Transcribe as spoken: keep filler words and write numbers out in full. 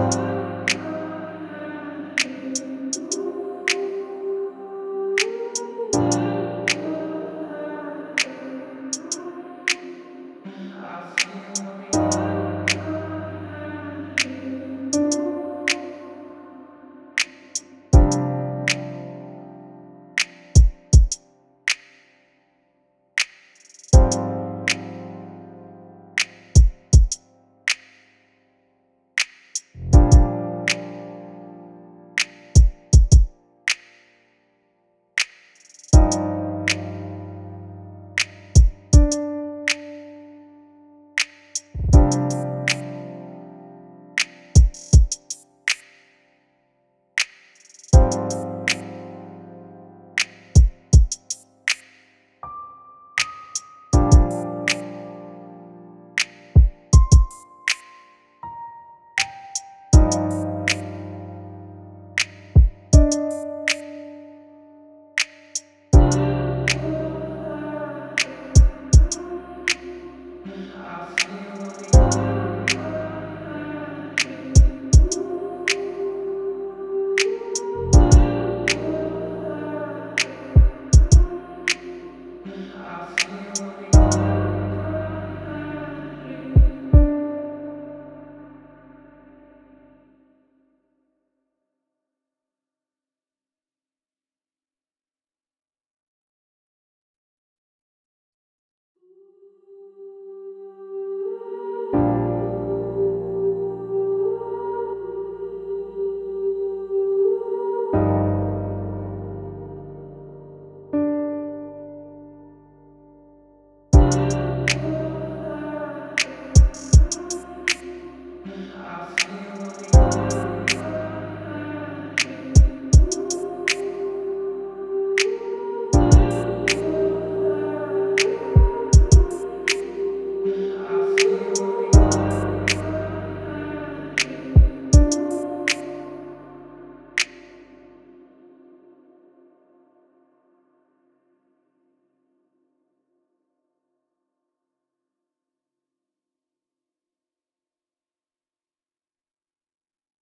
I feel